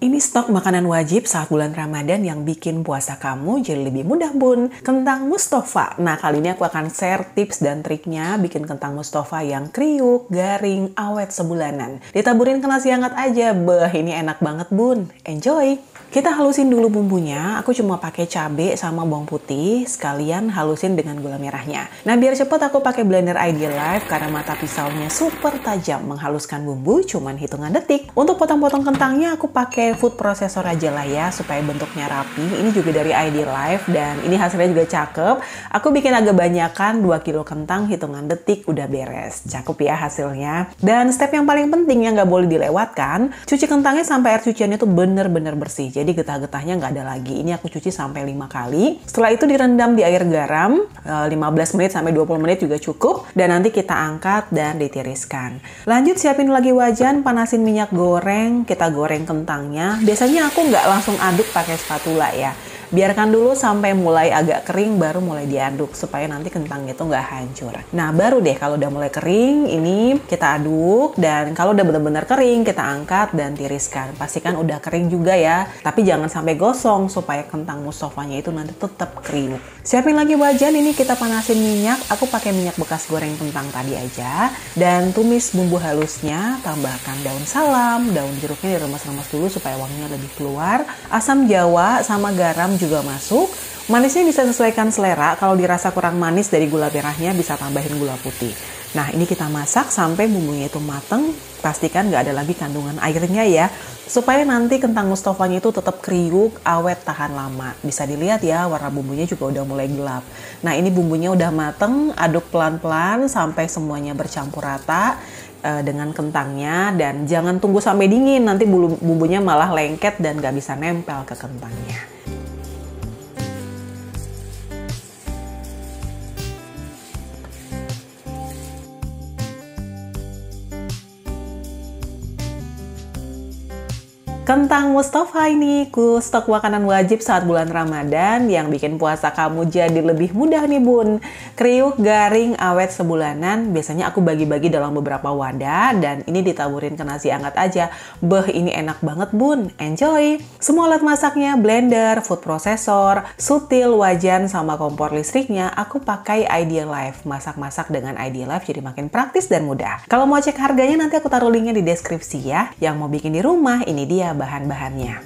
Ini stok makanan wajib saat bulan Ramadan yang bikin puasa kamu jadi lebih mudah, Bun. Kentang Mustofa. Nah, kali ini aku akan share tips dan triknya bikin kentang Mustofa yang kriuk, garing, awet sebulanan. Ditaburin kena nasi hangat aja. Beh, ini enak banget, Bun. Enjoy! Kita halusin dulu bumbunya. Aku cuma pakai cabe sama bawang putih, sekalian halusin dengan gula merahnya. Nah, biar cepet aku pakai blender Idealife karena mata pisaunya super tajam. Menghaluskan bumbu cuman hitungan detik. Untuk potong-potong kentangnya aku pakai food processor aja lah ya, supaya bentuknya rapi. Ini juga dari Idealife dan ini hasilnya juga cakep. Aku bikin agak banyakan, 2 kilo kentang hitungan detik udah beres. Cakep ya hasilnya. Dan step yang paling penting yang nggak boleh dilewatkan, cuci kentangnya sampai air cuciannya tuh bener-bener bersih. Jadi getah-getahnya nggak ada lagi. Ini aku cuci sampai 5 kali. Setelah itu direndam di air garam 15 menit sampai 20 menit juga cukup. Dan nanti kita angkat dan ditiriskan. Lanjut siapin lagi wajan, panasin minyak goreng. Kita goreng kentangnya. Biasanya aku nggak langsung aduk pakai spatula ya. Biarkan dulu sampai mulai agak kering baru mulai diaduk supaya nanti kentangnya itu nggak hancur. Nah, baru deh kalau udah mulai kering ini kita aduk, dan kalau udah benar-benar kering kita angkat dan tiriskan. Pastikan udah kering juga ya, tapi jangan sampai gosong supaya kentang Mustofanya itu nanti tetap kriuk. Siapin lagi wajan, ini kita panasin minyak. Aku pakai minyak bekas goreng kentang tadi aja, dan tumis bumbu halusnya, tambahkan daun salam, daun jeruknya diremas-remas dulu supaya wanginya lebih keluar. Asam jawa sama garam juga masuk. Manisnya bisa sesuaikan selera. Kalau dirasa kurang manis dari gula merahnya bisa tambahin gula putih. Nah, ini kita masak sampai bumbunya itu mateng. Pastikan nggak ada lagi kandungan airnya ya, supaya nanti kentang Mustofanya itu tetap kriuk, awet, tahan lama. Bisa dilihat ya, warna bumbunya juga udah mulai gelap. Nah, ini bumbunya udah mateng. Aduk pelan-pelan sampai semuanya bercampur rata dengan kentangnya, dan jangan tunggu sampai dingin, nanti bumbunya malah lengket dan nggak bisa nempel ke kentangnya. Kentang Mustofa ini stok makanan wajib saat bulan Ramadan yang bikin puasa kamu jadi lebih mudah nih, Bun. Kriuk, garing, awet sebulanan. Biasanya aku bagi-bagi dalam beberapa wadah dan ini ditaburin ke nasi hangat aja. Beh, ini enak banget, Bun. Enjoy! Semua alat masaknya, blender, food processor, sutil, wajan, sama kompor listriknya, aku pakai Idealife. Masak-masak dengan Idealife jadi makin praktis dan mudah. Kalau mau cek harganya nanti aku taruh linknya di deskripsi ya. Yang mau bikin di rumah, ini dia bahan-bahannya.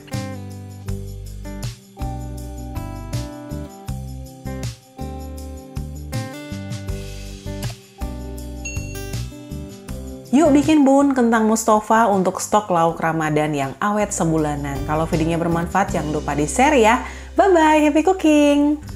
Yuk bikin, Bun, kentang Mustofa untuk stok lauk Ramadan yang awet sebulanan. Kalau videonya bermanfaat jangan lupa di-share ya. Bye-bye, happy cooking!